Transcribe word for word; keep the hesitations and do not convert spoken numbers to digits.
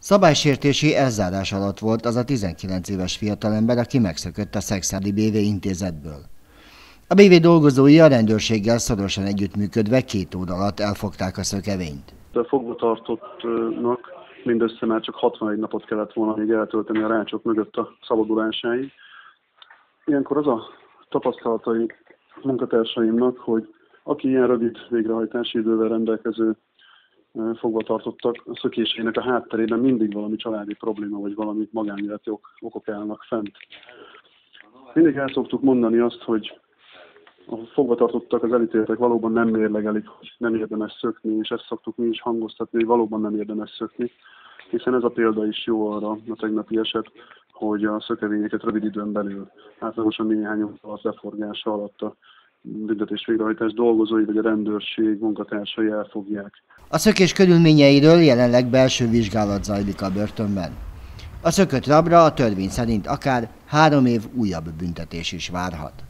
Szabálysértési elzárás alatt volt az a tizenkilenc éves fiatalember, aki megszökött a szekszárdi bé vé intézetből. A bé vé dolgozói a rendőrséggel szorosan együttműködve két óra alatt elfogták a szökevényt. A fogvatartottnak mindössze már csak hatvanegy napot kellett volna még eltölteni a rácsok mögött a szabadulásáig. Ilyenkor az a tapasztalatai munkatársaimnak, hogy aki ilyen rövid végrehajtási idővel rendelkező fogvatartottak, a szökésének a hátterében mindig valami családi probléma vagy valami magánéleti okok állnak fent. Mindig el szoktuk mondani azt, hogy a fogvatartottak, az elítéltek valóban nem mérlegelik, hogy nem érdemes szökni, és ezt szoktuk mi is hangoztatni, hogy valóban nem érdemes szökni, hiszen ez a példa is jó arra a tegnapi eset, hogy a szökevényeket rövid időn belül, általában néhány óra alatt leforgása alatt a büntetés végrehajtás dolgozói vagy a rendőrség munkatársai elfogják. A szökés körülményeiről jelenleg belső vizsgálat zajlik a börtönben. A szökött rabra a törvény szerint akár három év újabb büntetés is várhat.